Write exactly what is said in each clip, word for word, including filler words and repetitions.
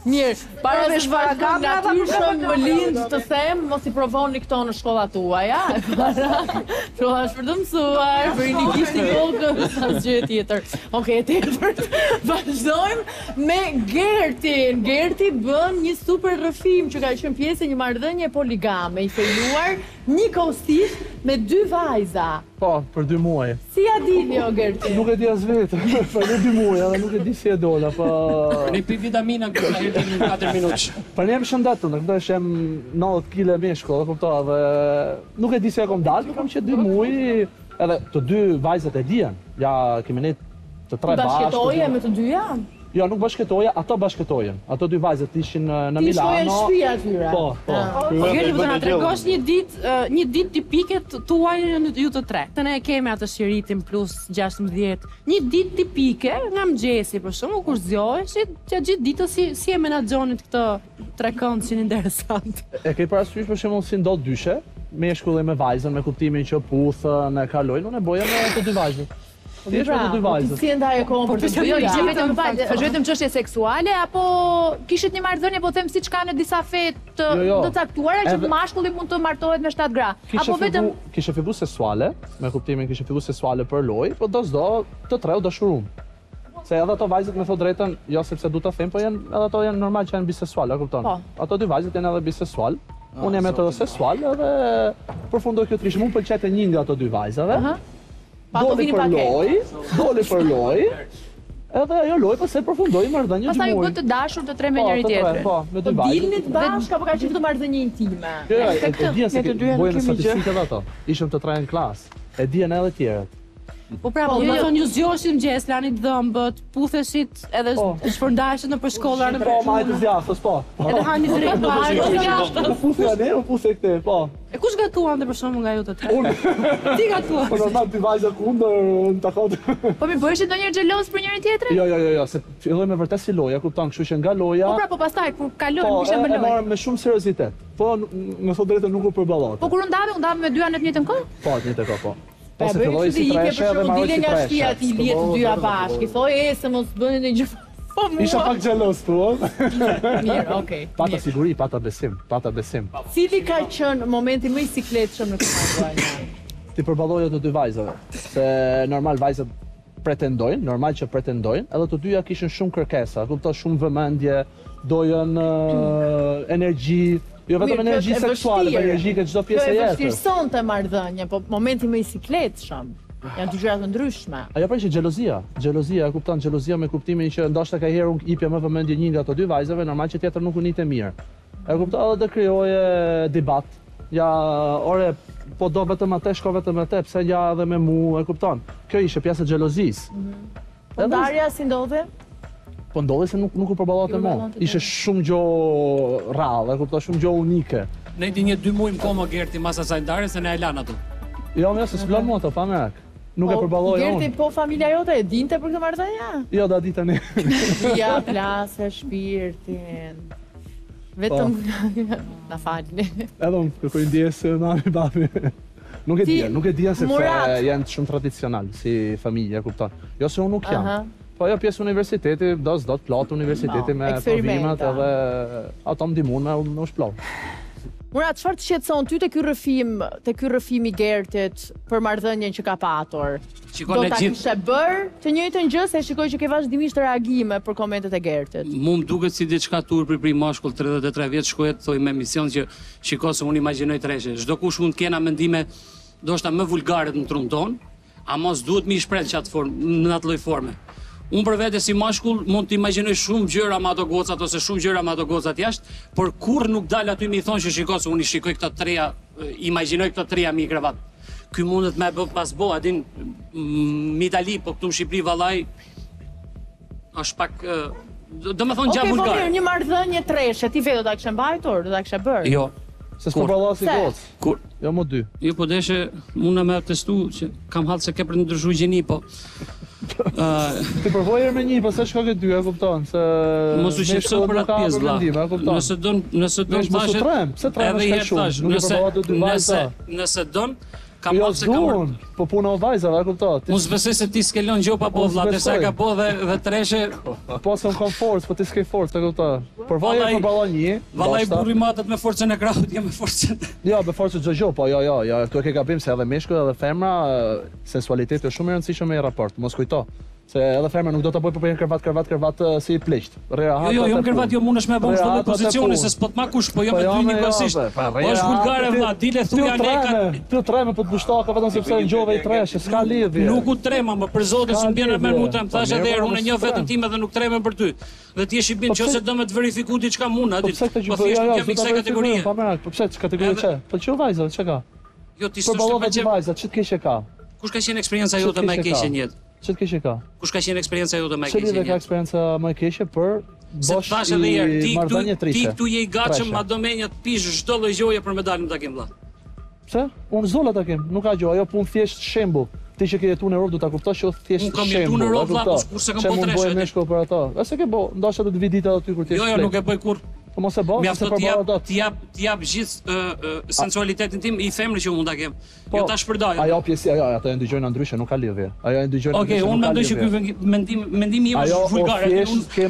Mirë, para me shvarakamra të shumë më lindë të them, mos i provoni këto në shkolla tua, ja? Pro është për të mësuar, për i një kishtë i kokës, asë gjë tjetër. Oke, tjetër, vazhdojmë me Gertin. Gerti bën një super rëfim që ka qenë pjesë e një marrëdhënie poligame, i fejuar një kostisht me dy vajza. Po, për dy muaj. Si a dini o Gerti? Nuk e di as vetë, për në dy muaj, nuk e di si e dola, pa... Një pi vitamina këtë e di në katër minutë. Për një e më shëndatën, në këmëtoj që jem nëntëdhjetë kile me shko, dhe këmëtoj, dhe nuk e di si e kom dalë, për kam që dy muaj, edhe të dy vajzat e dijen, ja kemi ne të tre bashkë... Bashketoje me të dy janë? Jo, nuk bashketoja, ato bashketojen. Ato dy vajzat ishin në Milano... Ti shkoja në shpia atyra? Po, po. Gjeri, përna, të regosh një dit tipike tuaj ju të tre. Të ne keme atë shiritim plus gjashtëmbëdhjetë. Një dit tipike nga mëgjesi, për shumë, kur zjoeshit, që gjithë ditës si e menagjonit këtë tre këndë që një interesant. E kej parasysh, për shumë, si ndodhë dyshe, me shkullej me vajzën, me kuptimin që puthën, e kalojnë, unë e boja me të dy vajzët. Tishtë për të dy vajzës. Si e ndaj e kohën për të dy vajzës? Është vetëm qështje seksuale, apo kishit një marrëdhënie, po them si që ka në disa fetë të caktuara, që mashkulli mund të martohet me shtatë gra. Kishe fillu seksuale, me kuptimin kishe fillu seksuale për loj, po do zdo të treu dashurum. Se edhe ato vajzët me thot drejten, jo sepse du të them, po edhe ato janë normal që janë biseksuale, a kupton? Ato dy vajzët janë edhe biseksual, unë jam heteroseksual edhe përfundoj kjo trishë, mu pëlqet e një nga ato dy vajzave. Doli për loj, doli për loj, edhe ajo loj përse përfundoj i marrëdhënie gjumur. Pasa ju bëtë të dashur të tre me njëri tjetër. Po, me dy bajtë. Po dilnit bashka, po ka që këtë marrëdhënie intime. Këra, e të dhja se bojë në statistikët ato. Ishëm të trajnë klasë, e dhja në edhe tjerët. Po pra, po, më thonë ju zjoshim gjesë, lanit dhëmbët, putheshit edhe shpërndashit në përshkollar në përshkollar. Po, majtë zjaftës, po. Edhe hani të rejtë parë. E kush gatuan dhe për shumë nga ju të tre? Unë. Ti gatuan? Po normal t'i vajzë kundër në takot. Po mi bërshit do njerë gjelos për njërin tjetëri? Jo, jo, jo, jo, se filloj me vërtes si loja, kuptan këshu që nga loja... Po pra, po pastaj, kur kaloj, nuk ishe më loj. Po, e marëm me shumë seriozitet. Po, në thot drejtë nuk u përbalot. Po kur ndave, ndave me dy anët njëtë në kohë? Po, njëtë e kohë, po. Po se filloj si treshe dhe maroj si treshe. Po, dile nga shpia Isha pak gjelos të uon. Pata siguri, pata besim, pata besim. Cili ka qënë momenti më i sikletëshëm në këma duajnë? Ti përbalojnë të dy vajzëve. Se normal vajzët pretendojnë, normal që pretendojnë, edhe të dyja kishin shumë kërkesa, kupto shumë vëmendje, dojën energji, jo vetëm energji seksuale, për energji këtë qdo pjesë e jetër. Jo e vështirëson të marrëdhënie, po momenti më i sikletëshëm. Janë të gjërat ndryshme. Aja pra që gjelozia, gjelozia, e kuptan, gjelozia me kuptimin që ndoshta ka herë unë ipja më vëmendje një nga të dy vajzave, normal që tjetër nuk unit e mirë. E kuptan, edhe dhe kryoje debat, ja, ore, po do vetëm atë, shko vetëm atë, pse ja dhe me mu, e kuptan. Kjo ishe pjesë e gjelozis. Pëndarja si ndodhe? Po ndodhe se nuk u përbalot e mo. Ishe shumë gjo rralë, e kuptan, shumë gjo unike. Ne ti një dy muaj më koma Gerti masa sajndarje se ne ajlan ato. Jo, mjë, se s'plan mua ato, pa merak. Nuk e përbaloj unë. Gerti, po familja jote e dinte për këtë marrëdhënie? Jo, da dita ne. Ja, plasë, shpirtin. Vetëm... Na falni. Edhe unë, kërkoj ndjesë, mami, babi. Nuk e dhja, nuk e dhja sepse janë shumë tradicional si familja, kuptan. Jo, se unë nuk jam. Po jo, pjesë universiteti, do s'do të platë universiteti me provimat edhe... Ato më dimun me u shplovë. Murat, qëfar të shqetëson ty të ky rëfim i Gertit për marrëdhënien që ka patur? Do ta kishe bërë të njëjtën gjë se shikoj që ke vazhdimisht reagime për komentet e Gertit. Mu më duket si diçka turpi për i mashkull tridhjetë e tre vjeç shkohet thoj me mision që shikoj se unë imagjinoj treshe. Çdo kush mund kena mendime ndoshta më vulgare në trup ton, ama s'duhet më i shpreh në atë lloj forme. Unë për vete si mashkull mund të imaginoj shumë gjëra ma ato gocat ose shumë gjëra ma ato gocat jashtë, por kur nuk dalë aty mi thonë që shiko se unë i shikoj këta treja, imaginoj këta treja mi i krevat. Ky mundet me pas bo, adin, mi Itali, po këtu në Shqipëri valaj, është pak... Do me thonë gja vulgar. Oke, po mirë, një marrëdhënie treshe, ti vetë do t'a kështë mbajtur, do t'a kështë bërë? Jo. Se s'po përbaloj si gocë? Kur? Jo, mo dy. Jo, po deshe, muna me testu që kam halë se ke për ndërshru gjeni, po... Ti përvojër me një, përse shko këtë dy, e kuptonë, se... Mosu që pësë për atë pjesë, la, nëse donë, nëse donë, edhe jetë tash, nëse donë, Kam jo zun, po puna o vajzave, a kuptohet. Unë s'besoj se ti s'ke lënë gjopa po vëlla, se ka po dhe, dhe treshe. Po s'm kam forcë, po ti s'ke forcë, e kuptohet. Por vaje për balla një. Vallai burri matet me forcën e krahut, jo me forcën. Jo, me forcën çdo gjë, po jo jo, ja, këtu e ke gabim se edhe meshkut edhe femra, sensualiteti është shumë i rëndësishëm në raport. Mos kujto. Se edhe femra nuk do ta bëj për kërvat, kërvat, kërvat si pleqt. Rehat. Jo, jo, jo kërvat, jo mundesh me bën çdo lloj pozicioni se s'po të makush, po jo me dy nikosisht. Është vulgare vëlla, dile thuja neka. Ti trema po të bushtaka vetëm sepse ngjove i treshë, s'ka lidhje. Nuk u trema, më për zotin s'm bën më mutam, thash edhe unë një vetëm tim edhe nuk trema për ty. Dhe ti je i bin, nëse do më të verifikoj diçka mund aty. Po thjesht nuk jam kësaj kategorie. Po merr, po pse kategoria çe? Po çu vajza, çe ka? Jo ti s'është me vajza, çe të keqe ka. Kush ka qenë eksperjenca jote më e keqe në jetë? Çet keqe ka. Kush ka qenë eksperjenca jote më e keqe? Çelë ka eksperjenca më e keqe për bosh i marrëdhënie trishe. Ti këtu je i gatshëm madomenja të pish çdo lloj gjoje për medalën ta kem vëlla. Pse? Unë zolla ta kem, nuk ka gjë, ajo punë thjesht shembull. Ti që ke jetuar në Europë do ta kuptosh që thjesht shembull. Unë kam jetuar në Europë vëlla, kur s'e kam po treshë. Çe më bëj për ato. As e ke bë, ndoshta do të vi ditë aty kur ti je. Jo, jo, nuk e bëj kurr. Po mos e bë, se përbara dot. Ti jap, ti jap gjithë sensualitetin tim i femrë që unë ta kem. Jo ta shpërdoj. Ajo pjesë, ajo ato e ndëgjojnë ndryshe, nuk ka lidhje. Ajo e ndëgjojnë. Okej, unë mendoj që ky mendim, mendimi im është vulgar.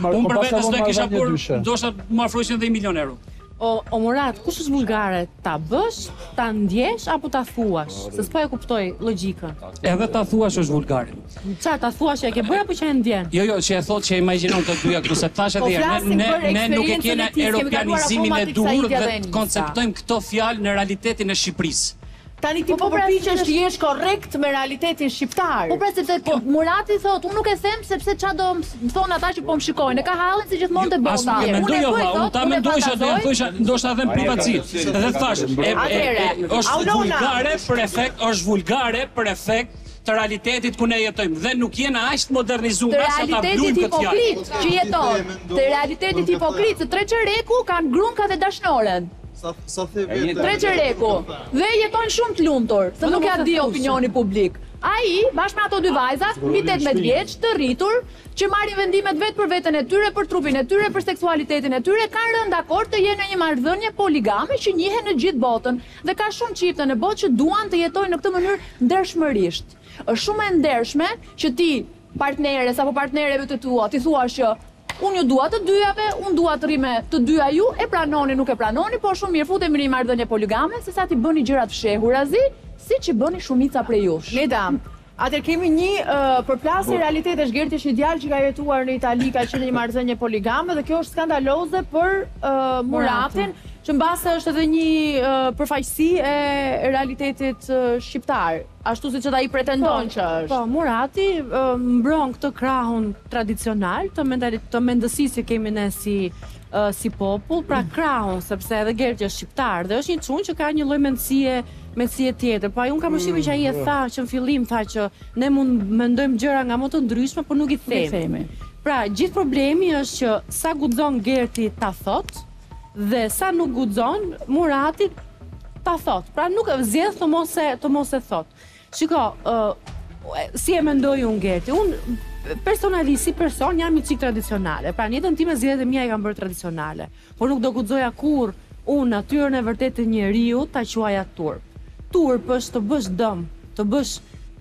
Unë për vetë s'do kisha por, ndoshta më afroheshin dhe një milion euro. O, o Murat, kush është vulgare? Ta bësh, ta ndjesh apo ta thuash? Se s'po e kuptoj logjikën. Edhe ta thuash është vulgare. Çfarë ta thuash e ke bërë apo që e ndjen? Jo, jo, që e thotë që e imagjinon të dyja këtu, se thash atëherë, ne ne nuk e kemi europeanizimin e duhur dhe konceptojmë këto fjalë në realitetin e Shqipërisë. Tani ti po përpiqesh të jesh korrekt me realitetin shqiptar. Po pra sepse Murati thot, unë nuk e them sepse ç'a do të thonë ata që po më shikojnë. E ka hallin se gjithmonë të bëj. Unë mendoj, unë ta mendoj se do të thosha, ndoshta them privatësi. Dhe thash, është vulgare për efekt, është vulgare për efekt të realitetit ku ne jetojmë dhe nuk jena aq të modernizuar sa ta blujmë këtë fjalë. Që jeton, te realiteti hipokrit, tre çereku kanë grunkat e dashnoren. Sa the vetë. Tre çereku. Dhe jetojnë shumë të lumtur, se nuk ja di opinioni publik. Ai, bashkë me ato dy vajzat, mbi tetëmbëdhjetë vjeç, të rritur, që marrin vendimet vetë për veten e tyre, për trupin e tyre, për seksualitetin e tyre, kanë rënë dakord të jenë në një marrëdhënie poligame që njihet në gjithë botën dhe ka shumë çifte në botë që duan të jetojnë në këtë mënyrë ndershmërisht. Është shumë e ndershme që ti partneres apo partnereve të tua ti thua që unë ju dua të dyjave, unë dua të rime të dyja ju, e pranoni, nuk e pranoni, po shumë mirë futemi në një marrëdhënie poligame, se sa ti bëni gjërat fshehurazi, si që bëni shumica prej jush. Medam, atër kemi një uh, përplasje realitetesh, Gerti është një djalë që ka jetuar në Itali, ka qenë një marrëdhënie poligame, dhe kjo është skandaloze për uh, Muratin, që mbase është edhe një uh, përfaqësi e realitetit uh, shqiptar, ashtu si që ta i pretendon po, që është. Po, Murati uh, mbron këtë krahun tradicional të, të mendësisë që kemi ne si, uh, si popull, pra krahun, sepse edhe Gerti është shqiptar, dhe është një çun që ka një lloj mendësie, mendësie tjetër. Po ai un kam përshtypjen që ai e tha që në fillim tha që ne mund mendojmë gjëra nga më të ndryshme, por nuk i themi. Pra, gjithë problemi është që sa guxon Gerti ta thotë, dhe sa nuk guxon Murati ta thot. Pra nuk e zgjedh të mos e të mos e thot. Shiko, uh, si e mendoj unë Gerti? Unë personalisht si person jam i çik tradicionale. Pra në jetën time zgjedhjet e mia i kam bërë tradicionale. Por nuk do guxoja kurr unë natyrën e vërtetë të njeriu ta quaja turp. Turp është të bësh dëm, të bësh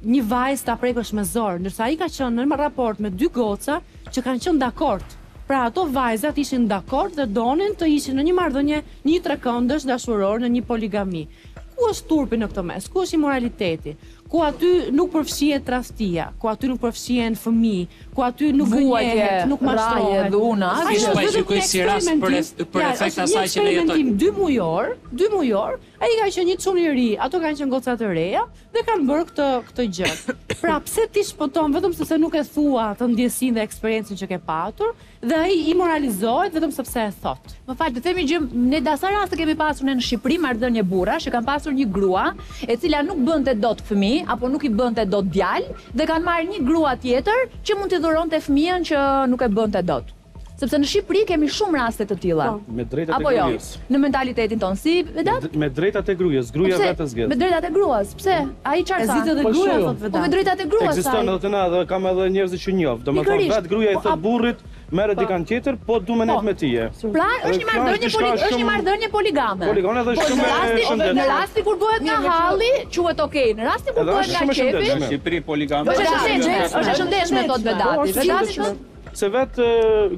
një vajzë ta prekësh me zor, ndërsa ai ka qenë në raport me dy goca që kanë qenë dakord. Pra ato vajzat ishin dakord dhe donin të ishin në një marrëdhënie, një trekëndësh dashuror në një poligami. Ku është turpi në këtë mes? Ku është immoraliteti? Ku aty nuk përfshihet tradhtia, ku aty nuk përfshihen fëmijë, ku aty nuk vuajtet, nuk mashtrohet dhuna. Është bashkëkoj si rast për për efekt asaj që ne jetojmë. dy mujor, dy mujor, ai ka qenë një çun i ri, ato kanë qenë goca të reja dhe kanë bërë këtë këtë gjë. Pra pse ti shpoton vetëm sepse nuk e thua të ndjesinë dhe eksperiencën që ke patur? Dhe ai i moralizohet vetëm sepse e thot. Më fal, do të themi që ne dasa raste kemi pasur në Shqipëri marrëdhënie burrash, që kanë pasur një grua e cila nuk bënte dot fëmijë apo nuk i bënte dot djalë dhe kanë marrë një grua tjetër që mund t'i dhuronte fëmijën që nuk e bënte dot. Sepse në Shqipëri kemi shumë raste të tilla. Me drejtat e gruas. Jo, në mentalitetin ton si Vedat? Me drejtat e gruas, gruaja vetë zgjedh. Me drejtat e gruas, pse? Ai çfarë thon? Edhe gruaja thot Vedat. Po me drejtat e gruas. Ekziston edhe na, kam edhe njerëz që njoh. Domethënë vet gruaja i thot burrit merë dikant tjetër, po du me net me tije. Pra, është një marrëdhënie poligame. Poligame dhe shumë e shëndetshme. Në rasti kur bëhet nga halli, quhet okay. Në rasti kur bëhet nga qepi, në Shqipëri poligame është e shëndetshme, thot Vedati. Vedati thot se vetë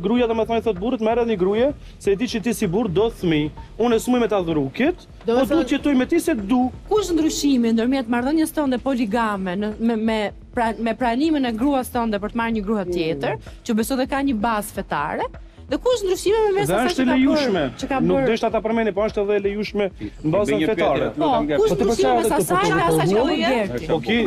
gruaja domethënë thot burrit, merret një gruaje, se e di që ti si burr do fëmijë. Unë s'muj me ta dhuru kit, po duhet të jetoj me ti se du. Kush ndryshimi ndërmjet marrëdhënies tonë poligame me me me pranimin e gruas tonë për të marrë një grua tjetër, që besoj se ka një bazë fetare, dhe kush ndryshime me mesazhin që ka lejushme. Nuk deshta ta përmeni, po është edhe lejushme në bazën fetare. Po, kush ndryshime sa sa asaj që do Gerti. Okej,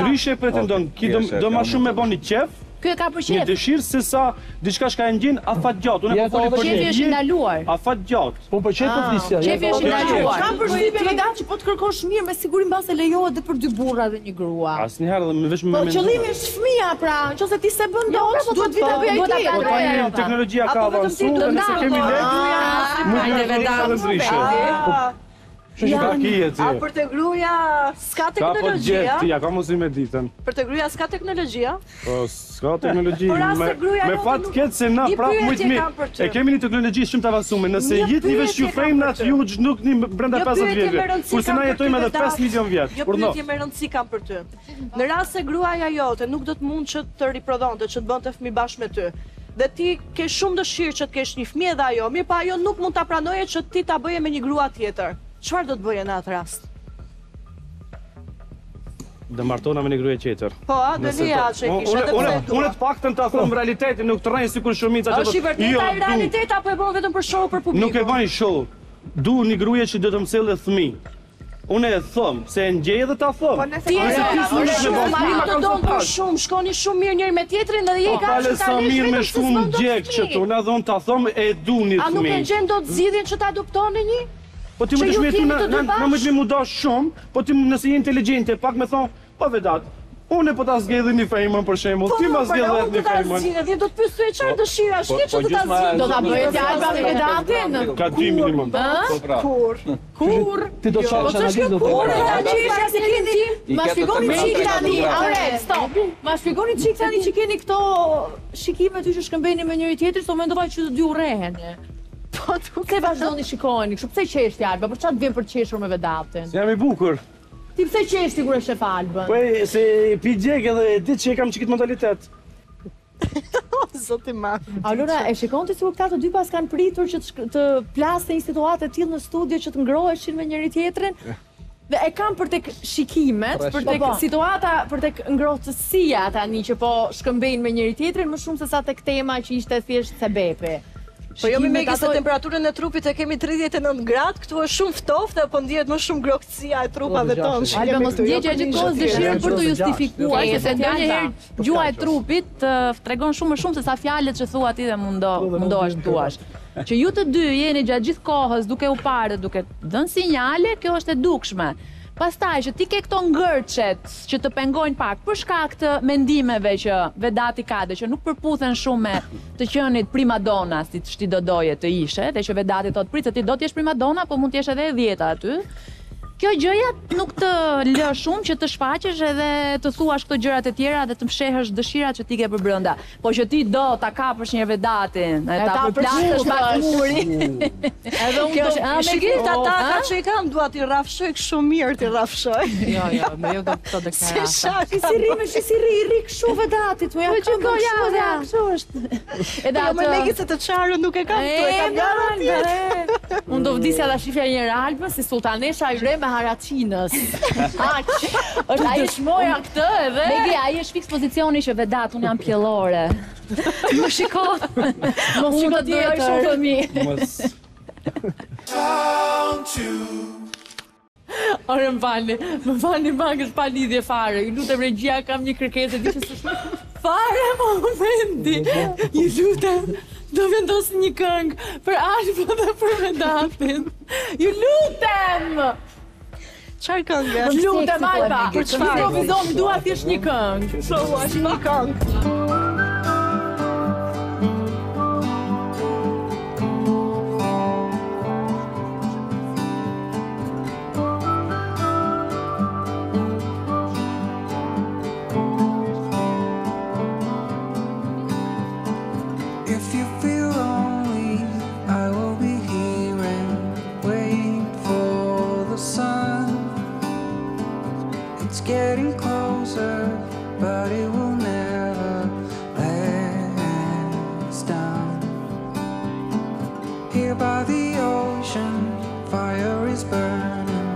ndryshe pretendon, ki do më shumë me bëni qef. Kjo e ka për qef. Një dëshirë se sa diçka shka e ndjen afat gjatë. Unë e po foli për një. Qefi është ndaluar. Afat gjatë. Po për çfarë po flisja? Qefi është ndaluar. Kam përshtypjen Vedati që po të kërkosh mirë me siguri mbase lejohet edhe për dy burra dhe një grua. Asnjëherë dhe vetëm me. Po qëllimi është fëmia pra, nëse ti s'e bën dot, duhet vi ta bëj ti. Po tani teknologjia ka avancuar, ne kemi lehtë. Mund të vendasë ndryshe. A për të gruaja s'ka teknologjia? Ja, ka mos i me ditën. Për të gruaja s'ka teknologjia? Po, s'ka teknologji. Me fat keq se na prapë mujt mirë. E kemi një teknologji shumë të avancuar. Nëse jetnive shqyfrejmë na ju nuk një brenda pesëdhjetë vjetëve. Kurse na jetojmë edhe pesë milion vjet. Por no. Jo pyetje me rëndësi kam për ty. Në rast se gruaja jote nuk do të mund që të riprodhonte, që të bënte fëmijë bashkë me ty. Dhe ti ke shumë dëshirë që të kesh një fëmijë edhe ajo, mirë po ajo nuk mund ta pranoje që ti ta bëje me një grua tjetër. Çfarë do të bëje në atë rast? Dhe martona me një grua tjetër. Po, a do nija që e kisha të përdu. Unë të paktën ta them realitetin, nuk të rrejnë sikur shumica që do. Është i vërteta e realitet apo e bën vetëm për show për publikun? Nuk e bën show. Du një grua që do të mësellë fëmijë. Unë e them se e ngjej dhe ta them. Po nëse ti thua shumë, ma do don për shumë, shkoni shumë mirë njëri me tjetrin dhe je ka ashtu sa mirë me shumë gjek çtu, na don ta them e duni fëmijë. A nuk e gjen dot zgjidhjen që ta adoptoni një? Po ti më dëshmi tu na më dëshmi mu dash shumë, po ti nëse je inteligjente, pak më thon, po Vedat, unë po ta zgjedh një femën për shembull, ti më zgjedh një femën. Ti do të pyesë çfarë dëshirash, ti çfarë do ta zgjidh? Do ta bëj ti Alba me Vedatin? Ka dy minimum. Po pra. Kur? Kur? Ti do të shohësh analizën do të bëj. Ta gjejsh asistencin tim. Ma shpjegoni çik tani, Aurel, stop. Ma shpjegoni çik tani që keni këto shikime ty që shkëmbeni me njëri tjetrin, so mendova që të dy urrehen. Po, të vazhdoni shikojni, kështu pse qeshti Alba, për çfarë të vjen për qeshur me Vedatin? Se jam i bukur. Ti pse qeshti kur e shef Albën? Po, se pi gjek edhe e di që e kam çikit mentalitet. Zoti ma. Alora, e shikon ti sikur këta të dy pas kanë pritur që të plasë një situatë të tillë në studio që të ngroheshin me njëri tjetrin? Dhe e kam për tek shikimet, për tek situata, për tek ngrohtësia tani që po shkëmbejnë me njëri tjetrin, më shumë se sa tek tema që ishte thjesht sebepi. Po jo me Megi se temperaturën e trupit e kemi tridhjetë e nëntë gradë, këtu është shumë ftoft dhe po ndihet më shumë grohtësia e trupave tonë. Alba mos ndjeqja gjithkohës dëshirën për të justifikuar, sepse ndonjëherë gjua e trupit tregon shumë më shumë se sa fjalët që thua ti dhe mundo, mundohesh të thuash. Që ju të dy jeni gjatë gjithë kohës duke u parë, duke dhënë sinjale, kjo është e dukshme. Pastaj që ti ke këto ngërçet që të pengojnë pak për shkak të mendimeve që Vedati ka dhe që nuk përputhen shumë me të qenit primadona si ti do doje të ishe, dhe që Vedati thotë prit se ti do të jesh primadona, po mund të jesh edhe e dhjeta aty. Kjo gjëja nuk të lë shumë që të shfaqesh edhe të thuash këto gjërat e tjera dhe të mshehësh dëshirat që ti ke për brenda. Po që ti do ta kapësh një Vedatin, ta përplasësh pak murin. Edhe unë do të shikoj ata që i kam dua ti rrafshoj shumë mirë ti rrafshoj. Jo, jo, më jo këto deklarata. Si shaki si rri, më si rri, rri kshu Vedatit, më ja ka shumë, kështu është. Edhe atë Megi se të çarën nuk e kam këtu, e kam garantuar. Unë do vdesja ta shifja një Albën si sultanesha e rreme Haracinës. Aq, është ai shmoja këtë edhe. Megi, ai është fiks pozicioni që Vedat, unë jam pjellore. Më shiko. Mos shiko ti ai shumë fëmijë. Ore më falni, më falni pak është pa lidhje fare. Ju lutem regjia, kam një kërkesë diçka të shumë. Fare momenti. Ju lutem, do vendos një këngë për Albën dhe për Vedatin. Ju lutem. Çfarë këngë? Më lutem Alba, për çfarë? Improvizon, më dua thjesht një këngë. So, është një këngë. If you feel lonely, I will be here and wait for the sun. It's getting closer, but it will never last down. Here by the ocean, fire is burning,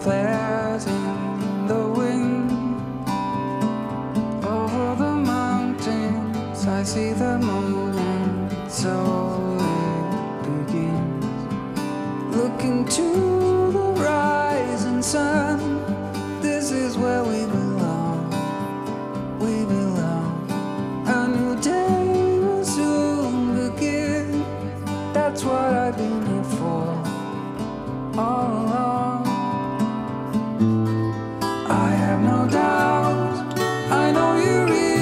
flares in the wind. Over the mountains, I see the moon. So it begins. Looking to the rising sun. This is where we belong. We belong. A new day will soon begin. That's what I've been here for all along. I have no doubt. I know you really.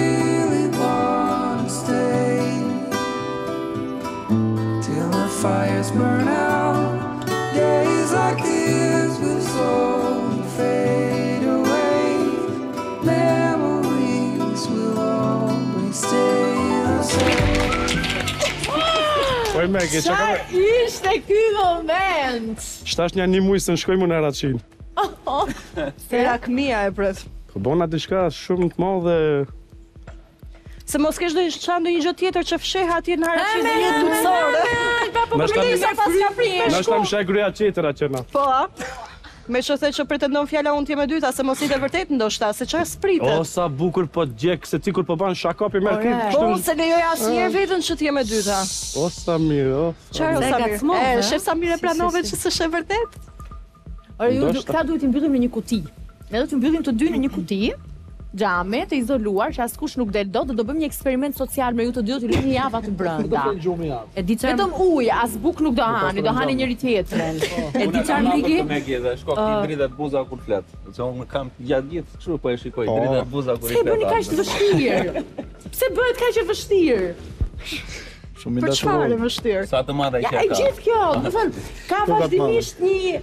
Fires burn out, days like this will slowly fade away, memories will always stay the same. Sa ishte ky moment? Shtash një një mujë se në shkojmë në Ratçin. Se lakmia e prët. Përbona diçka shumë të madhe. Se mos kesh dojnë qanë dojnë gjë tjetër që fsheha atje në harë qizë një duksore. Në shta më shaj gruja qetëra që na. Po, me që the që pretendon fjalla unë tje me dyta, se mos i të vërtet ndoshta, se që e spritet. O, sa bukur po gjek, se cikur po banë shakapi me rëkim. Po, se lejoj asë njerë vetën që tje me dyta. O, Samir, o. Qarë, o, Samir. E, shef Samir e planove që se shë vërtet. Këta duhet i mbyllim në një kuti. Ne duhet i mbyllim të dy në një kuti. Gjame, të izoluar, që askush nuk del do, dhe do bëjmë një eksperiment social me ju të dy, të lëmë një javë atë brënda. E di qarë... Vetëm ujë, as buk nuk do hani, do hani njëri tjetërën. E di qarë Megi... Unë e kam nabër të Megi dhe shko, ti dridhet buza kur fletë. Që unë kam gjatë gjithë, këshu po e shikoj, dridhet buza kur i fletë. Pse bëni kaq të vështirë? Pse bëhet kaq e vështirë? Për çfarë vështirë? Sa të madhe i ka. Ja, e gjithë kjo, do thënë, ka vazhdimisht një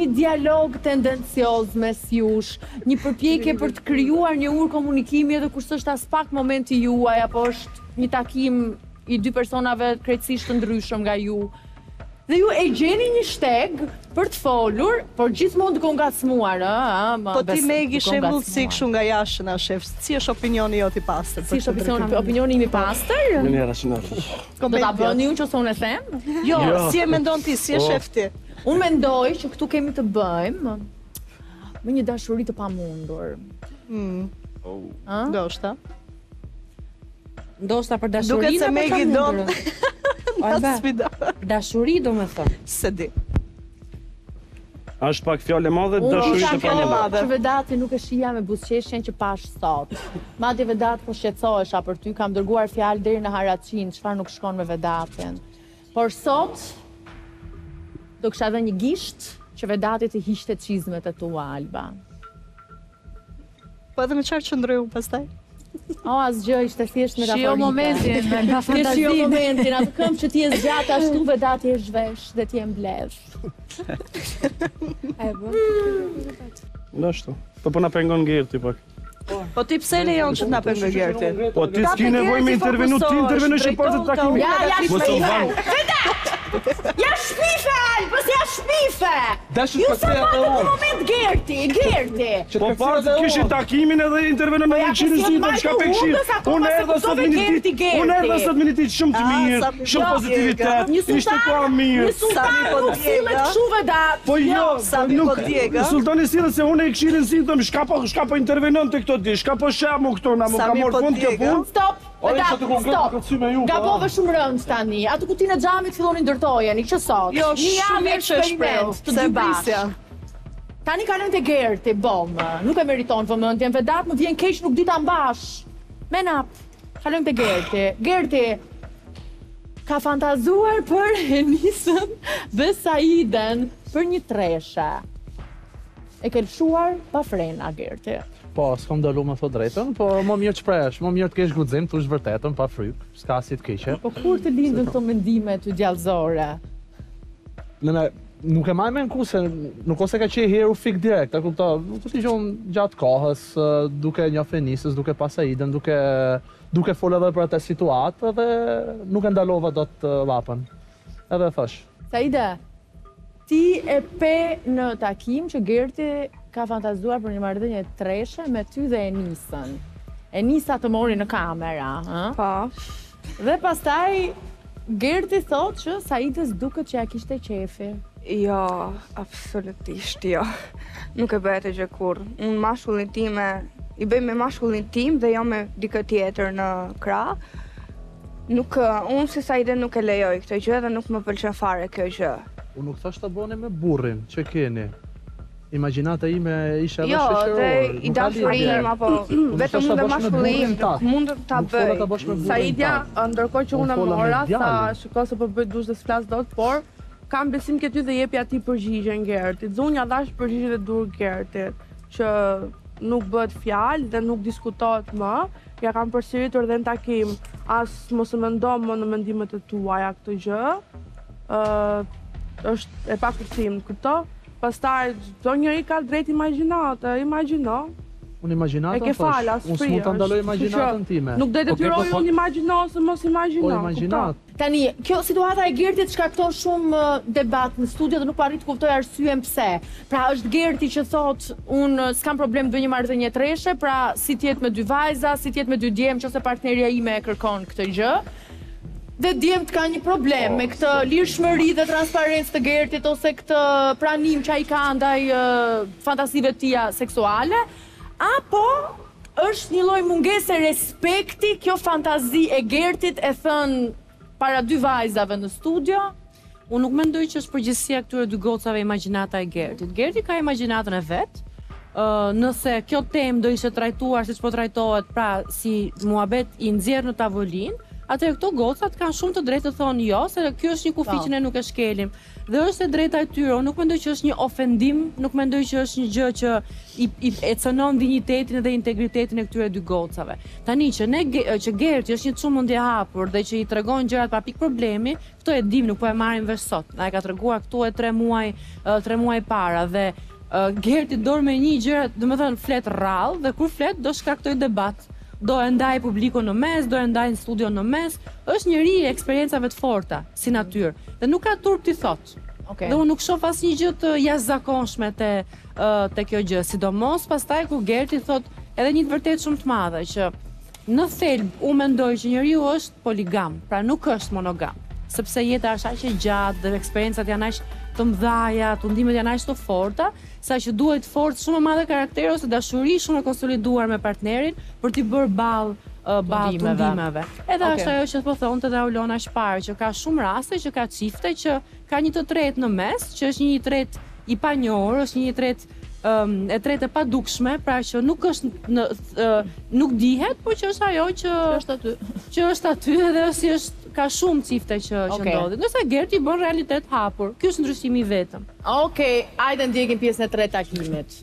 një dialog tendencioz mes jush, një përpjekje për të krijuar një ur komunikimi edhe kur s'është as pak momenti juaj apo është një takim i dy personave krejtësisht të ndryshëm nga ju. Dhe ju e gjeni një shteg për të folur, por gjithmonë duke u ngacmuar, ëh, po ti Megi shembull si kështu nga jashtë na shef. Si është opinioni jot i pastër? Si është opinioni opinioni im i pastër? Mënyrë racionale. Do ta bëni unë çse unë them? Jo, si e mendon ti, si e shef ti? Unë mendoj që këtu kemi të bëjmë me një dashuri të pamundur. Hm. Ndoshta. Ndoshta për dashurinë apo për pamundur? Alba, dashuri do me thëmë. Se di. Ashtë pak fjallë e madhe, dashuri të përmëndë. Që Vedati nuk e shia me busqeshjen që pashë sot. Madje Vedati po shqetsoesha për ty, kam dërguar fjallë deri në Haracin, qëfar nuk shkon me Vedatin. Por sot, do kësha dhe një gisht që Vedati të hishte qizmet e tua, Alba. Po edhe me qarë që ndrëju pastaj? O, asgjë, ishte thjesht me raporita. Shio momentin, me nga fantazinë. Shio momentin, atë këmë që ti e zgjata, ashtu Vedati e zhvesh dhe ti e mbledh. E bërë? Në ashtu. Po po nga pengon Gerti, pak. Po ti pse lejon që t'na pengon Gerti? Po ti s'ki nevoj me intervenu, ti intervenu që partë të takimi. Ja, ja shpife! Vedat! Ja shpife, Albës, ja shpife! Ju sa partë në moment Gerti, Gerti! Po partë kishë takimin edhe intervenu me një qinë si të shka pekshirë. Unë erdhë sot minitit shumë të mirë, shumë pozitivitet, ishte ka mirë. Një sultan nuk silet këshu Vedat. Po jo, një sultani silet se unë e këshirin si të më shka po intervenon të këto di, shka po shemu këto, na mu ka morë fund kjo fund. Stop, Vedati, stop. Gabove shumë rëndë tani, atë ku ti në gjamit fillonin dërtojeni, që sot. Jo, shumë e që shprejnë, të dy bashkë. Tani ka nëjnë të Gerti, bomë, nuk e meritonë vëmëndjen, Vedati më vjen kesh nuk dita mbashë. Menap, ka nëjnë të Gerti. Gerti, ka fantazuar për Enisën dhe Saiden për një treshe. E kelëshuar pa frena, Gerti. Po, s'kom dëllu me thot drejtën, po më mirë që presh, më mirë të kesh gudzim, të ushë vërtetën, pa frypë, s'ka si të keqe. Po kur të lindën këto mendime të gjallëzore? Nëna, nuk e majme në ku, se nuk ose ka që i heru fik direkt, a kupta, nuk të t'i gjonë gjatë kohës, duke një fenisës, duke pasajiden, duke duke folë edhe për atë situatë dhe nuk e ndalova do të vapën. Edhe thash. Saida, ti e pe në takim që Gerti ka fantazuar për një marrëdhënie treshe me ty dhe Enisën. Enisa të mori në kamera, ha? Po. Dhe pastaj Gerti thot që Saidës duket që ja kishte qefi. Jo, absolutisht jo. Nuk e bëhet gjë kurr. Unë mashullin tim e i bëj me mashullin tim dhe jo me dikë tjetër në krah. Nuk unë si Saida nuk e lejoj këtë gjë dhe nuk më pëlqen fare kjo gjë. Unë nuk thash ta bëni me burrin që keni. Imagjinata ime isha edhe shoqëror. Jo, i dashurim apo vetëm unë dhe mashkullim, mund ta bëj. Saida, ndërkohë që unë mora, sa shikoj se po bëj dush dhe s'flas dot, por kam besim ke ty dhe jepi atij përgjigjen Gertit. Unë ja dash përgjigjen e dur Gertit, që nuk bëhet fjalë dhe nuk diskutohet më. Ja kam përsëritur dhe në takim, as mos e mendo më në mendimet e tuaja këtë gjë. Ë është e pa kuptim këto. Pastaj, do njëri ka drejt imagjinata, imagjino. Unë imagjinata e ke fala, unë s'mund ta ndaloj imagjinatën time. Nuk do të detyroj unë imagjino ose mos imagjino. Tani, kjo situata e Gertit shkakton shumë debat në studio dhe nuk po arrit të kuptoj arsyen pse. Pra është Gerti që thotë, unë s'kam problem të bëj një marrëdhënie treshe, pra si të jetë me dy vajza, si të jetë me dy djem, nëse partnerja ime e kërkon këtë gjë. Dhe djemt ka një problem me këtë lirshmëri dhe transparencë të Gertit ose këtë pranim që ai ka ndaj fantasive tia seksuale, apo është një lloj mungese respekti kjo fantazi e Gertit e thënë para dy vajzave në studio? Unë nuk mendoj që është përgjithësia këtyre dy gocave imagjinata e Gertit. Gerti ka imagjinatën e vet. Nëse kjo temë do ishte trajtuar siç po trajtohet, pra si muhabet i nxjerr në tavolinë, atëherë këto gocat kanë shumë të drejtë të thonë jo, se kjo është një kufi që ne nuk e shkelim. Dhe është e drejta e tyre, unë nuk mendoj që është një ofendim, nuk mendoj që është një gjë që e cënon dinjitetin dhe integritetin e këtyre dy gocave. Tani që ne që Gerti është një çmendje e hapur dhe që i tregon gjërat pa pikë problemi, këto e dim, nuk po e marrim vesh sot. Ai ka treguar këtu e tre muaj, tre muaj para dhe Gerti dorë me një gjë, domethënë flet rrallë dhe kur flet do shkaktoj debat. Do e ndaj publikun në mes, do e ndaj në studion në mes, është njëri e eksperiencave të forta, si natyrë. Dhe nuk ka turp t'i thotë. Dhe unë nuk shoh asnjë gjë të jashtëzakonshme te kjo gjë, sidomos pastaj ku Gerti thotë edhe një të vërtetë shumë të madhe, që në thelb unë mendoj që njeriu është poligam, pra nuk është monogam, sepse jeta është aq e gjatë dhe eksperiencat janë aq të mëdha, të ndimet janë aq të forta, saqë duhet forcë shumë e madhe karakteri ose dashuri shumë e konsoliduar me partnerin për t'i bërë ballë ballë të ndimeve. Edhe është ajo që po thonte dhe Ulona Shpar, që ka shumë raste që ka çifte që ka një të tretë në mes, që është një i tretë i panjohur, është një i tretë e tretë e padukshme, pra që nuk është nuk dihet, por që është ajo që është aty. Që është aty edhe si është ka shumë cifte që ndodhin. Nëse Gerti bën realitet hapur. Ky është ndryshimi vetëm. Okej, hajde ndjekim pjesën e tretë të takimit.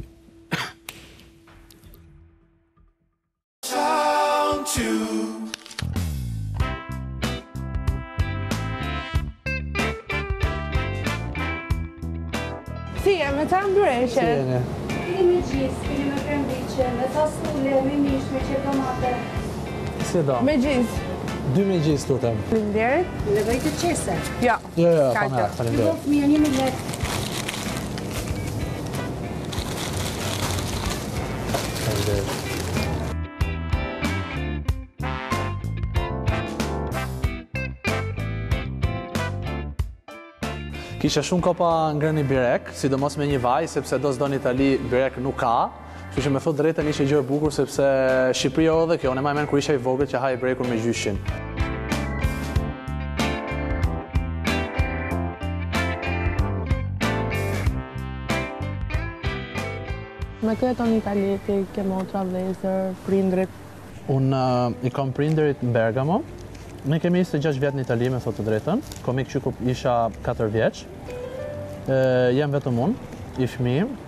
Si e me ta mbyreshe? Si e ne? Kini me gjisë, kini me krembiqe, me tasule, me mish, me qetomate. Si do? Me gjisë. Dy me gjisë, të tem. Falemderit. Në bëjtë të qese? Jo. Jo, jo, pa me, falemderit. Në bëjtë mirë, një me letë. Falemderit. Kisha shumë kopa ngrënë birek, sidomos me një vaj, sepse do s'do në Itali birek nuk ka. Që që me thot drejten ishe gjë e bukur, sepse Shqipëria o dhe kjo, në majmen kër ishe i vogët që haj e brekur me gjyshin. Me të jeton Itali, ti ke motra, vlezër, prindrit? Unë i kam prindrit në Bergamo. Ne kemi njëzet e gjashtë vjetë në Itali, me thot të drejten. Komik që kur isha katër vjeqë. Jem vetëm unë, i fëmijim.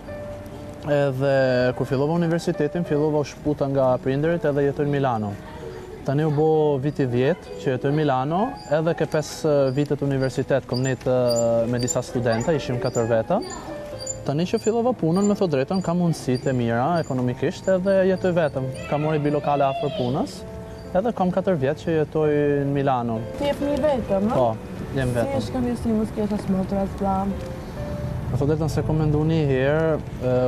Edhe kur fillova universitetin, fillova u shputa nga prindërit edhe jetoj në Milano. Tani u bo viti dhjetë që jetoj në Milano, edhe ke pesë vitet universitet, kom nejtë me disa studenta, ishim katër veta. Tani që fillova punën, me thot drejton, ka mundësit e mira ekonomikisht edhe jetoj vetëm. Ka mori bilokale afër punës Edhe kam katër vjetë që jetoj në Milano. Ti je fëmijë vetëm, ha? Po, jem vetëm. Si është këndvështrimu s'ke të smotra, t'plam? Më thot drejtën se kom mendu një herë,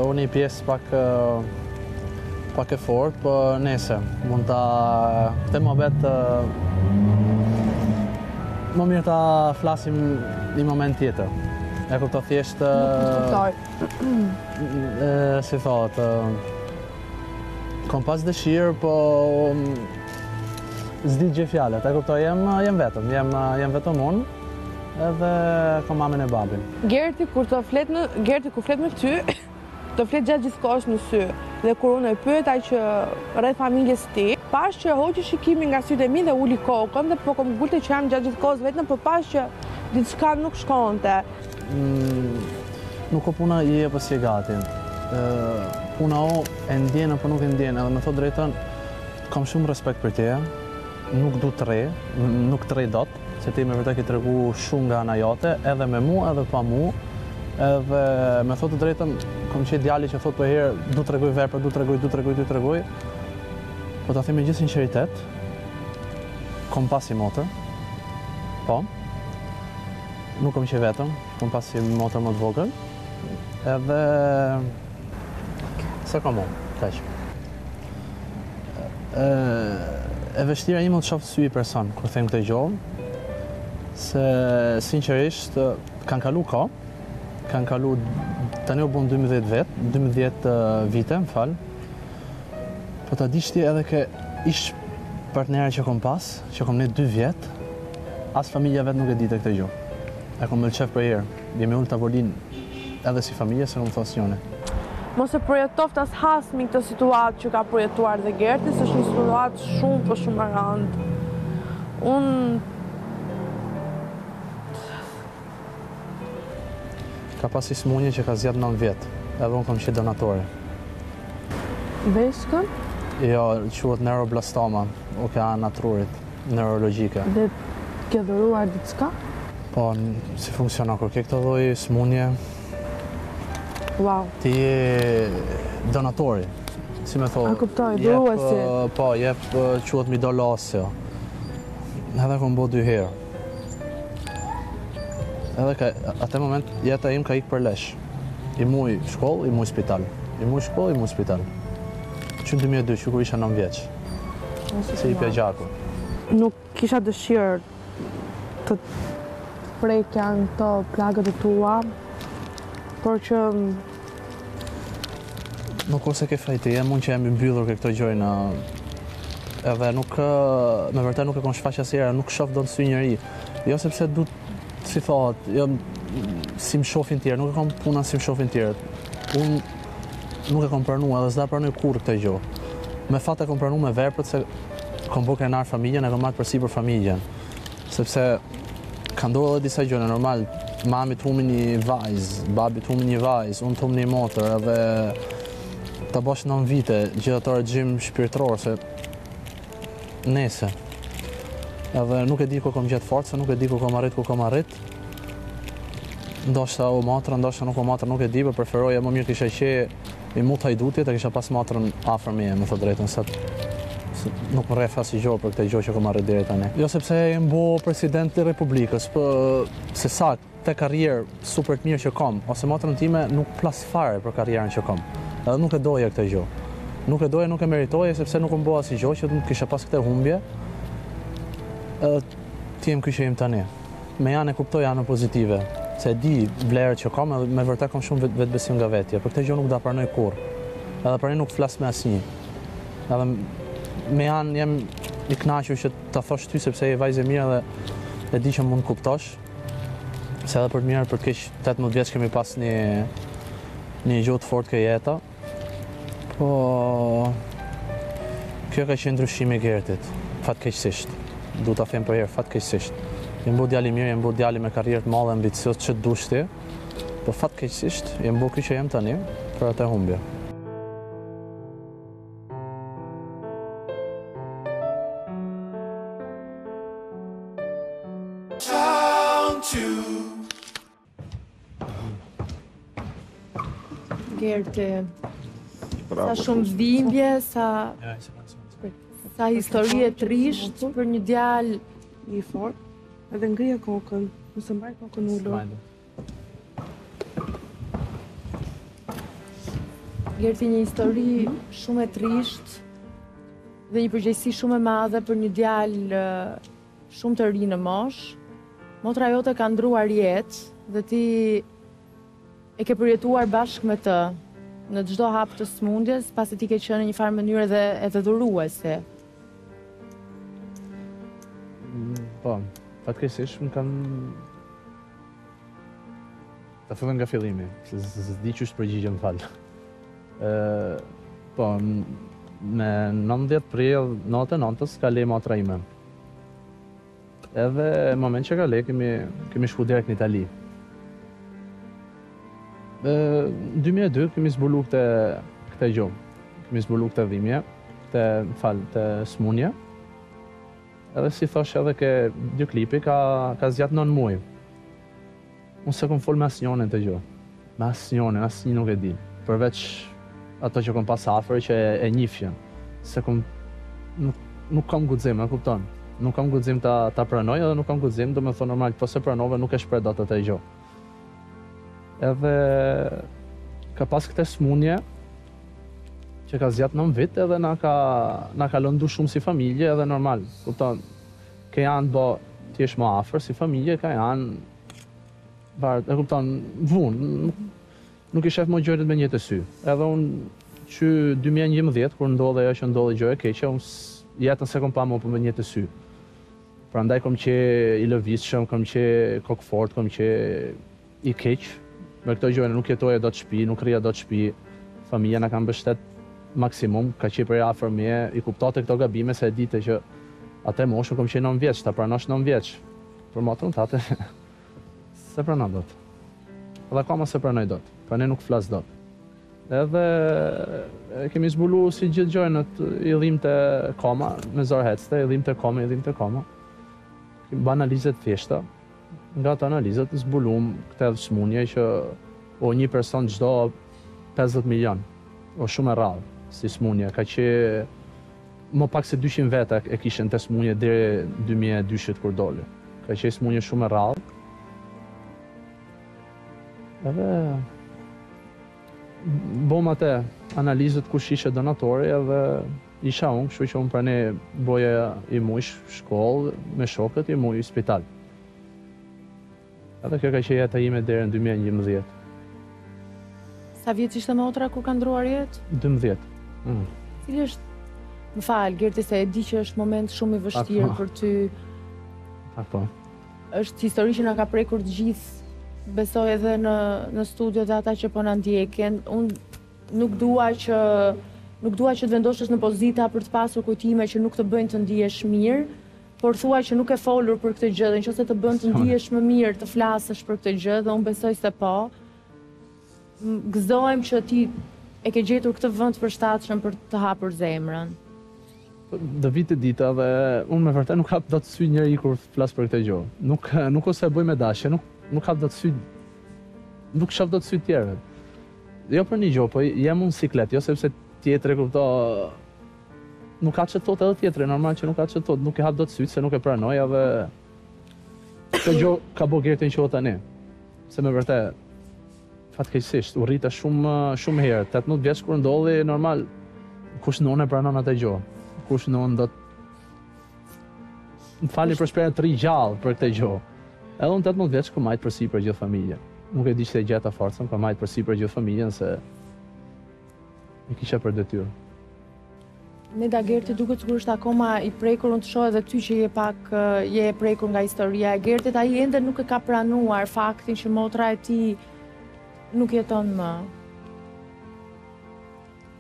unë një pjesë pak pak e fort, për nese. Mund ta këtë më betë më mirë ta flasim një moment tjetër. E kupto thjesht... Nuk kuptoj. Si thot... Kom pas dëshirë, po... Zdi gjë fjallet. E kupto, jem vetëm. Jem vetëm unë. Edhe kom mamin e babin. Gerti, kur të flet me... Gerti, kur flet me ty, të flet gjatë gjithkohës në sy. Dhe kur unë e pyeta që rreth familjes ti, pash që hoqi shikimin nga sytë e mi dhe uli kokën, dhe po kom gulte që jam gjatë gjithkohës vetëm, po pash që diçka nuk shkonte. Nuk o puna i e përsi gati. Puna o e ndjene, për nuk e ndjene. Dhe me thot drejten, kam shumë respekt për te. Nuk du të re, nuk të re dot. Se ti me vërte ki të regu shumë nga ana jote, edhe me mu, edhe pa mu. Edhe me thot drejten, kam qi djali që thot për herë, du të reguj vepër, du të reguj, du të reguj, du të reguj. Po të thimi gjithë sinceritet, kom pasi motë, po. Nuk kom që vetëm, kom pasi motër më të vogël, edhe se kom unë, keq. E vështira një më të shoftë sy i person, kërë thejmë të gjohë, se sinqerisht kanë kalu ka, kanë kalu, tani u bon dymbëdhjetë vetë, dymbëdhjetë vite, më falë, po të dishti edhe ke ish partnera që kom pas, që kom ne dy vjetë, as familja vetë nuk e dite këtë gjohë. E kom mëllqef për herë, jemi ullë të avolin edhe si familje, se kom thosë njone. Mose projetoft as hasmi këtë situatë që ka projetuar dhe Gerti, se është një situatë shumë për shumë e rëndë. Unë... Ka pas i smunje që ka zjatë nëntë vjetë, edhe unë kom qi donatore. Beshkën? Jo, quhet neuroblastoma, okeana trurit, neurologike. Dhe ke dhuruar diçka? Po, si funksiona, kër ke këtë dhoj, smunje... Wow. Ti je donatori, si me thohë. A kuptoj, duruesi. Po, jep quhet midolosja. Edhe kom bo dy herë. Edhe atë moment, jeta im ka ikë për lesh. I muj shkollë, i muj spital. I muj shkollë, i muj spital. Që në dy mijë e dy, që kur isha nëntë vjeqë. Se i pja gjaku. Nuk kisha dëshirë të... prek janë këto plagët e tua, por që... Nuk ose ke fajti, e mund që jemi mbyllur ke këto gjojnë, edhe nuk... me vërte nuk e kon shfaqja si era, nuk shof do të sy njëri. Jo sepse du të, si thot, si më shofin tjerë, nuk e kon puna si më shofin tjerë. Unë nuk e kon përnu, edhe zda përnu kur këto gjojnë. Me fat e kon përnu me verpët se kon bo krenar familjen, e kon matë përsi për familjen. Sepse... Ka ndodhë edhe disa gjënë, normal, mami të humi një vajzë, babi të humi një vajzë, unë të humi një motër, edhe të bosh nën vite, gjithë të regjim shpirtëror, se nese. Edhe nuk e di ku kom gjetë forcë, nuk e di ku kom arrit, ku kom arrit. Ndoshta o matërë, ndoshta nuk o matërë, nuk e di, për preferoja më mirë kisha që i mut hajdutit, e kisha pas matërën afër meje, më thë drejtën, se... Nuk më rreth asë i gjohë për këte gjohë që këmë arrit diri tani. Jo sepse e mbo president të Republikës, për se sa të karrierë super të mirë që kom, ose matërën time nuk plas fare për karrierën që kom. Edhe nuk e doje këte gjohë. Nuk e doje, nuk e meritoje, sepse nuk mbo asë i gjohë që nuk kisha pas këte humbje. Edhe ti jem kështë jem tani. Me janë e kuptoj janë pozitive, se di vlerë që kom edhe me vërta kom shumë vetbesim nga vetja. Për këte gjohë nuk da pranoj kur, edhe pranoj nuk flas me asnjë. Me janë jem i knaqju që të thosh ty, sepse e vajzë e mirë dhe e di që mund kuptosh. Se edhe për të mirë, për të keqë tetëmbëdhjetë vjeqë kemi pas një gjotë fort kë jeta. Po... Kjo ka që ndryshimi Gertit, fatë keqësisht. Du të them për herë, fatë keqësisht. Jem bu djali mirë, jem bu djali me karrierët madhe, ambicios që të dush ti. Po fatë keqësisht, jem bu kjo që jem tani, për atë e humbje. Gerti, sa shumë dhimbje, sa... Sa historie trisht për një djalë i fortë, edhe ngrije kokën, nëse mbaj kokën ulur. Gerti, një histori shumë e trisht dhe një përgjegjësi shumë e madhe për një djalë shumë të ri në moshë. Motra jote ka ndruar jetë dhe ti e ke përjetuar bashkë me të në çdo hap të smundjes, pasi ti ke qenë në një farë mënyrë dhe edhe dhuruese. Po, fatkeqësisht më kam ta fillojmë nga fillimi, se s'di çu përgjigjem, fal. Ë, po, me nëntëdhjetë prill, natën e nëntës ka lejë motra ime. Edhe në moment që ka lejë, kemi, kemi shku direkt në Itali. Në dy mijë e dy kemi zbulu këtë gjumë, kemi zbulu këtë dhimje, këtë falë, të smunje. Edhe si thosh edhe ke dy klipi ka, ka zjatë nën muaj. Unë se kom folë me asë njone të gjumë, me asë njone, asë një nuk e di. Përveç ato që kom pas afer që e, e njifjen, se kom, nuk, nuk kam gudzim, e kupton. Nuk kam gudzim ta, ta pranoj edhe nuk kam gudzim, do me thonë normal, po se pranove nuk e shpre datë të gjumë. Edhe ka pas këtë smunje që ka zjatë nën vit edhe na ka, na ka lëndu shumë si familje edhe normal. Kupton, ke janë do ti jesh më afër si familje, ka janë, e kupton, vunë, nuk i shef më gjërit me një të sy. Edhe unë që dy mijë e njëmbëdhjetë, kur ndodhe ajo që ndodhe gjë e keqe, unë jetën se kom pa më për me një të sy. Prandaj kom që i lëvizshëm, kom që kokfort, kom që i keqë. Me këto gjojnë nuk jetoja do të shpi, nuk rria do të shpi, familja na kam bështet maksimum, ka qi përja afer me, i kuptate këto gabime se e dite që atë e moshën kom qenë nëntë vjeç, ta pranosh nëntë vjeç. Për motrën tate, se prana dot. Edhe kama se pranoj dot, pra ne nuk flas dot. Edhe kemi zbulu si gjithë gjojnët, i dhim të koma, me zor hecte, i dhim të koma, i dhim të koma. Kemi ba analizet thjeshta. Nga të analizët zbulum këtë edhe smunje që o një person çdo pesëdhjetë milion, o shumë e rrallë si smunje, ka që më pak se dyqind veta e kishen të smunje deri dy mijë e dyqind kur doli. Ka që smunje shumë e rrallë. Edhe bom atë analizët kush ishe donatori edhe isha unë, kështu që unë prani boja i muj shkollë me shokët, i muj spital. Edhe kjo ka që jeta ime deri në dy mijë e njëmbëdhjetë. Sa vjeç ishte motra kur ka ndruar jetë? dymbëdhjetë. Mm. Cili është, më fal, Gerti, se e di që është moment shumë i vështirë për ty. Pak po. Është histori që na ka prekur të gjithë. Besoj edhe në në studio të ata që po na ndjekin. Unë nuk dua që nuk dua që të vendoshesh në pozita për të pasur kujtime që nuk të bëjnë të ndihesh mirë. Por thua që nuk e folur për këtë gjë, dhe nëse të bën të ndihesh më mirë, të flasësh për këtë gjë, dhe unë besoj se po. Gëzohem që ti e ke gjetur këtë vend të përshtatshëm për të hapur zemrën. Do vitë dita dhe unë me vërtet nuk hap dot sy njëri kur flas për këtë gjë. Nuk nuk ose bëj me dashje, nuk nuk hap dot sy. Nuk shoh dot sy tjerë. Jo për një gjë, po jam unë siklet, jo sepse tjetër kupto. Nuk ka që tot edhe tjetëre, normal që nuk ka që tot, nuk e hap dot sytë, se nuk e pranoj, edhe kjo gjë ka bo Gertin që o tani. Se me vërtet, fatkeqësisht, u rrita shumë, shumë herë, tetëmbëdhjetë vjeç kur ndodhi, normal, kush non e pranon atë gjë, kush non do të fali për shpejt të ri gjallë për këtë gjë. Edhe unë tetëmbëdhjetë vjeç ku majtë përsi për gjithë familje. Nuk e di që e gjeta forcën, ku majtë përsi për gjithë familjen, se e kisha për detyrë. Ne da Gerti duket sikur është akoma i prekur, unë të shoh edhe ty që je pak je e prekur nga historia e Gertit, ai ende nuk e ka pranuar faktin që motra e tij nuk jeton më.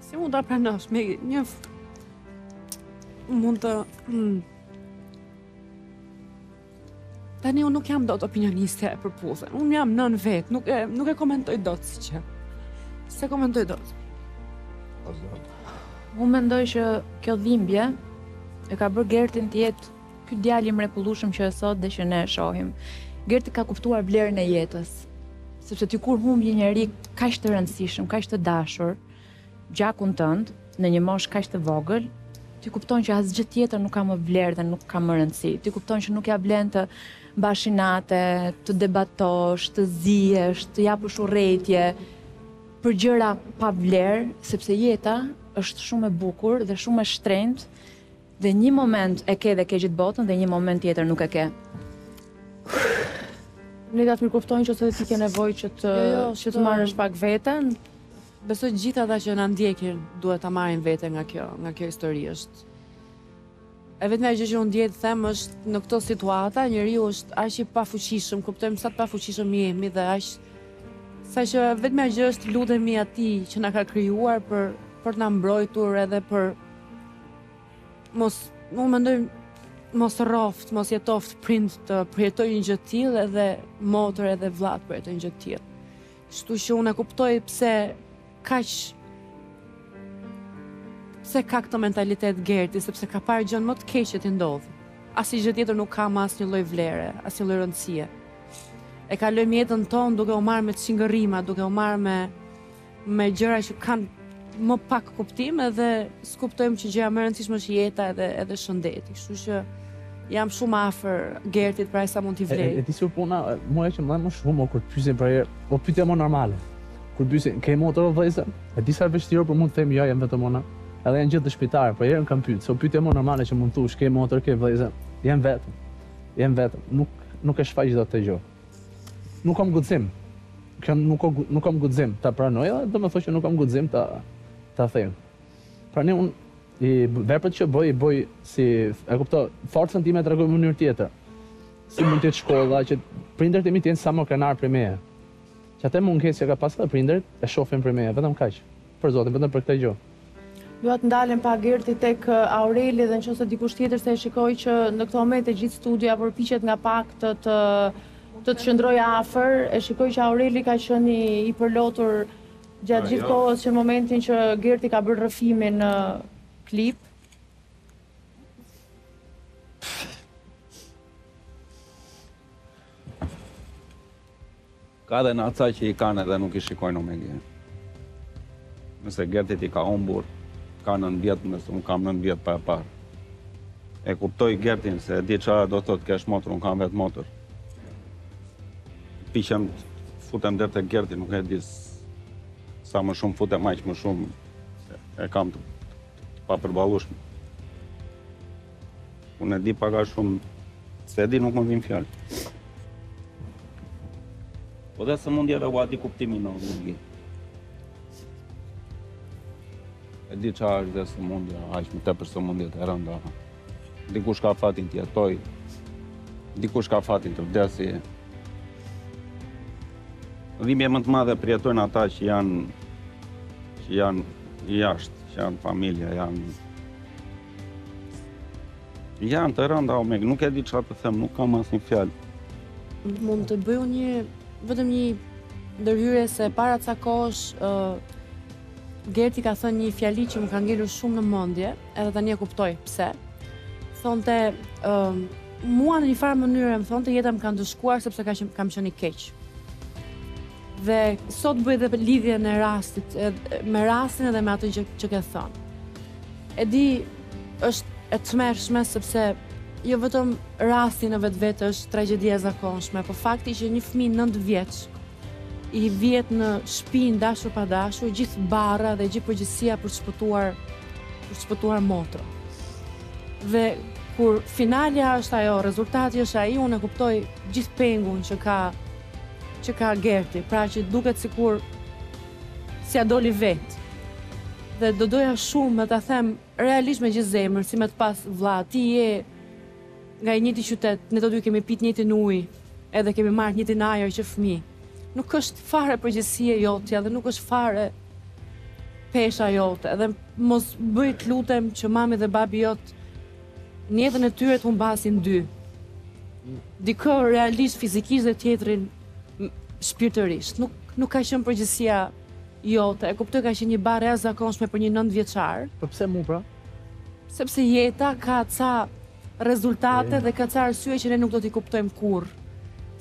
Si mund ta pranosh, Megi? Një mund të mm. Tani unë nuk jam dot opinioniste e Përputhen. Unë jam nën vet, nuk e nuk e komentoj dot si që. Se komentoj dot. O zot. Unë mendoj që kjo dhimbje e ka bërë Gertin të jetë ky djalë i mrekullueshëm që është sot dhe që ne e shohim. Gerti ka kuptuar vlerën e jetës, sepse ti kur humb një njerëz kaq të rëndësishëm, kaq të dashur, gjakun tënd në një moshë kaq të vogël, ti kupton që asgjë tjetër nuk ka më vlerë dhe nuk ka më rëndësi. Ti kupton që nuk ja blen të mbash inate, të debatosh, të zihesh, të japësh urrëtie për gjëra pa vlerë, sepse jeta është shumë e bukur dhe shumë e shtrenjtë dhe një moment e ke dhe ke gjithë botën dhe një moment tjetër nuk e ke. Ne datë më kuptojnë që të ti ke nevojë që të që të marrësh pak veten. Besoj gjithë ata që na ndjekin duhet ta marrin veten nga kjo, nga kjo histori është. E vetmja gjë që unë ndjet them është në këto situata njeriu është aq i pafuqishëm, kuptojmë sa të pafuqishëm jemi dhe aq sa që vetmja gjë është lutemi atij që na ka krijuar për për të na mbrojtur edhe për mos, unë mendoj mos rroft, mos jetoft prind të përjetoj një gjë të tillë edhe motër edhe vllaj të përjetoj një gjë të tillë. Kështu që unë e kuptoj pse kaq pse ka këtë mentalitet Gerti, sepse ka parë gjën më të keqe që ndodh. Asnjë gjë tjetër nuk ka më asnjë lloj vlere, asnjë lloj rëndësie. E kalojmë jetën tonë duke u marrë me çingërrima, duke u marrë me me gjëra që kanë më pak kuptim edhe s'kuptojmë që gjëja më e rëndësishme është jeta edhe edhe shëndeti. Kështu që jam shumë afër Gertit, pra sa mund t'i vlej. E di se puna mua që më më shumë kur pyesin për o pyetja më normale. Kur pyesin ke motor vëllëza? E di sa vështirë për mua të them jo, jam vetëm ona. Edhe janë gjithë dëshpitarë, po herën kam pyet, so pyetja më normale që mund thuash ke motor, ke vëllëza? Jam vetëm. Jam vetëm. Nuk nuk e shfaq dot të gjë. Nuk kam guxim. Kam nuk nuk kam guxim ta pranoj, domethënë që nuk kam guxim ta ta them. Pra ne unë, veprat që bëj, bëj si, e kuptoj, forcën time e tregoj në mënyrë tjetër. Si mund të jetë shkolla, që prindërit e mi të jenë sa më krenar për meje. Që atë mungesë që ka pas edhe prindërit, e shohin për meje, vetëm kaq. Për Zotin, vetëm për këtë gjë. Dua të ndalen pa Gerti tek Aureli dhe nëse dikush tjetër se e shikoj që në këtë moment e gjithë studia përpiqet nga pak të të të të qëndrojë afër, e shikoj që Aureli ka qenë i përlotur gjatë gjithë kohës që në momentin që Gerti ka bërë rrëfimin në klip. Ka dhe në atësa që i kanë edhe nuk i shikojnë o Megi. Nëse Gertit i ka ombur, ka nën vjetë, nëse unë kam nën vjetë pa e parë. E kuptoj Gertin se di çfarë do thotë kesh motor, unë kam vetë motor. Piqem, futem deri te Gerti, nuk e di sa më shumë futem, aq më shumë e kam të papërballueshme. Unë e di pak a shumë, se e di nuk më vin fjalë. Po dhe se mundja dhe u ati kuptimin në Megi. E di qa është dhe së mundja, aq më tepër së mundja të rënda. Dikush ka fatin të jetoj, dikush ka fatin të vdesi. Dhimbje më të madhe përjetojnë ata që janë, që janë jashtë, që janë familja, janë... Janë të rënda o Megi, nuk e di çfarë të them, nuk kam asnjë fjalë. Mund të bëj një, vetëm një ndërhyrje se para ca kohësh, uh, Gerti ka thënë një fjali që më ka ngelur shumë në mendje, edhe tani e kuptoj pse. Thonte, uh, mua në një farë mënyrë më thonte jeta më ka ndëshkuar sepse ka qen, kam qenë i keq. Dhe sot bëj edhe lidhje në rastit, me rastin edhe me atë që, që ke thënë. E di, është e tmerrshme sepse jo vetëm rasti në vetvete është tragjedia e zakonshme, por fakti që një fëmijë nëntë vjeç i vjet në shtëpinë dashur pa dashur, gjithë barra dhe gjithë përgjithësia për shpëtuar, për shpëtuar motrën. Dhe kur finalja është ajo, rezultati është ai, unë e kuptoj gjithë pengun që ka që ka Gerti, pra që duket sikur si a doli vetë. Dhe do doja shumë me ta them realisht me gjithë zemër, si me të pas vlla, ti je nga i njëti qytet, ne të dy kemi pit njëtin ujë, edhe kemi marrë njëtin ajër që fëmijë. Nuk është fare përgjegjësia jotja dhe nuk është fare pesha jote, edhe mos bëj të lutem që mami dhe babi jot në jetën e tyre të humbasin dy. Dikë realisht fizikisht dhe tjetrin shpirtërisht, nuk, nuk ka qenë përgjithësia jote, e kuptoj ka qenë një barë e zakonshme për një nëntë vjeçar. Po pse mu pra? Sepse jeta ka ca rezultate e... dhe ka ca arsye që ne nuk do t'i kuptojmë kurrë.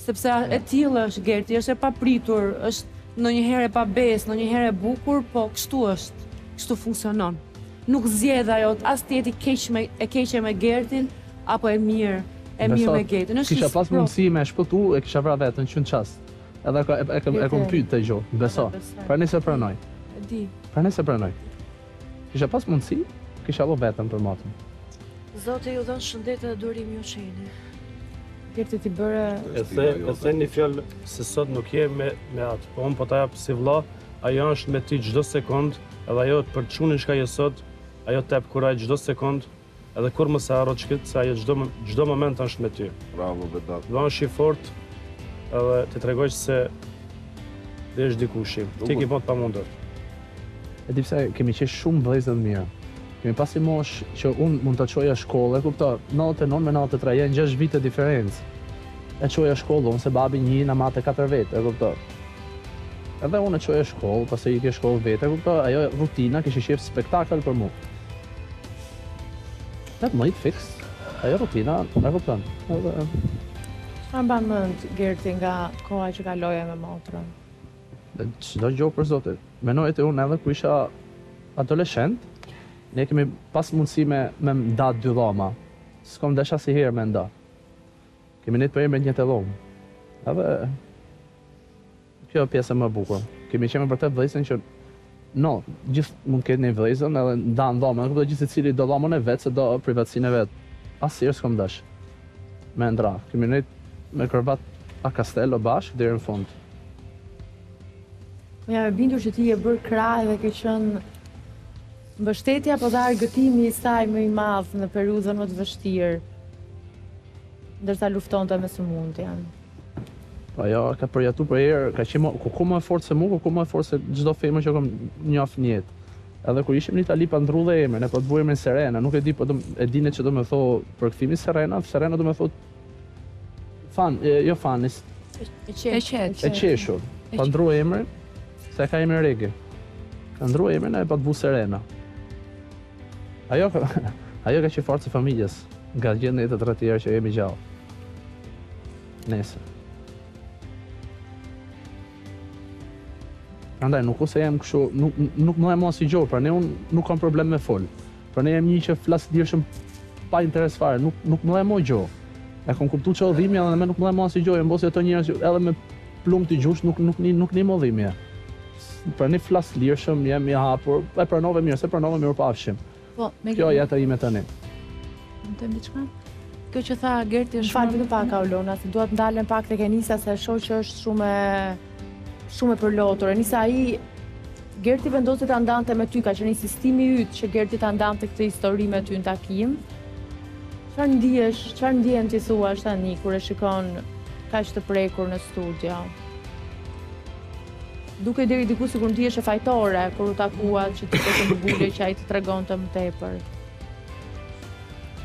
Sepse e, e tillë është Gerti, është e papritur, është ndonjëherë e pabesë, ndonjëherë e bukur, po kështu është, kështu funksionon. nuk zjedh ajo as teti e keqe me Gertin apo e mirë, e mirë me Gertin. Kisha pas mundësi me shpëtu e kisha vra vetën qënë qast. Edhe e kom pyt të gjo, beso. Pra nëse pranoj. Pra nëse pranoj. Kisha pas mundësi, kisha lo vetën për matën. Zotë ju dhonë shëndetë dhe durim ju qeni. Gerti t'i bërë... E the një fjallë se sot nuk je me atë. Po unë po ta japë si vla, ajo është me ti gjdo sekundë, edhe ajo për qunin shka je sot, ajo tepë kuraj gjdo sekundë, edhe kur më se haro qëkit, se ajo gjdo moment është me ty. Bravo, Vedati. Dhe është i fort, edhe të tregoj që se dhe është dikushi. Ti ki pot pa mundur. E di pse kemi qesh shumë vëllezër të mirë. Kemi pasi mosh që unë mund të qoja shkollë, e kuptar, nëntëdhjetë e nëntë me nëntëdhjetë e tre, jenë gjashtë vite diferencë. E qoja shkollë, unë se babi një në matë e katër vetë, e kuptar. Edhe unë e qoja shkollë, pasi i ke shkollë vetë, e kuptar, ajo rutina kështë shifë spektakl për mu. Dhe të mëjtë fix, ajo rutina, e kuptar. Qa në banë mëndë, Gerti, nga koha që ka loja me motrën? Qdo gjo për zotit. Menojt e unë edhe ku isha adoleshent, ne kemi pas mundësi me nda dy dhoma. S'kom desha si herë me nda. Kemi njët për e me njët e dhomë. Edhe... Kjo pjesë më bukur. Kemi qeme për të vëllezën që... No, gjithë mund këtë një vëllezën edhe nda në dhoma. Në këpëtë gjithë i cili do dhomën e vetë, se do privatësin e vetë. Asirë s'kom desh. Me ndra. Kemi njët me kërbat a Castello bashkë dhe në fund. Ja, me bindur që ti e bërë kraj dhe ke qënë mbështetja, po dhe argëtimi i saj më i madhë në peruzën më të vështirë, ndërsa lufton të me së mund të janë. Aja, ka përjatu për erë, ka qima ku më e fortë se mu, ku më e fortë se gjdo fejme që kom njafë njetë. Edhe kur ishim një tali pa ndru dhe emër, ne pa të bujem në Serena, nuk e di, po e dine që do me tho për këfimi Serena, Serena do me tho Fan, jo fanis, e qeshur, pa ndru e emër, se ka emër regi. Ka ndru e emër, e pa të bu Serena. Ajo ka që fartë se familjes, nga gjithë në jetë të tretjera që jemi gjallë. Nese. Andaj, nuk ose jem këshu, nuk më dhe mua si gjorë, pra ne unë nuk kam problem me folë. Pra ne jem një që flasë dirëshëm pa interes fare, nuk më dhe mua gjorë. E kom kuptu që odhimja dhe me nuk më dhe ma si gjoj, e mbosë e të njërës që edhe me plumë t'i gjush nuk një më odhimja. Pra një flasë lirëshëm, jem i hapur, e pranove mirë, se pranove mirë pafshim. Kjo jetë e ime të një. Më të mbiqka? Kjo që tha Gerti është... Falë për pak, Aulona, si duhet ndalën pak të Enisa, se shoh që është shumë e përlotur. Enisa i... Gerti vendosit të ndante me ty, ka që një sistimi ytë që Gerti të ndante këtë histori me ty në takim. Qërë ndihesh, qërë ndihen t'i thua është tani, kër e shikon ka që të prekur në studio? Duke deri diku si kër ndihesh e fajtore, kër u takua që t'i të të mbulje që a i t'i tregon të më tepër.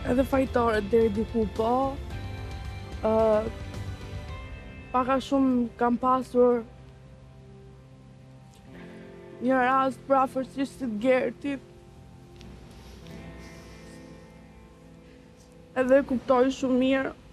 Edhe fajtore deri diku po, paka shumë kam pasur një rast prafër që si Gertit, edhe kuptoj shumë mirë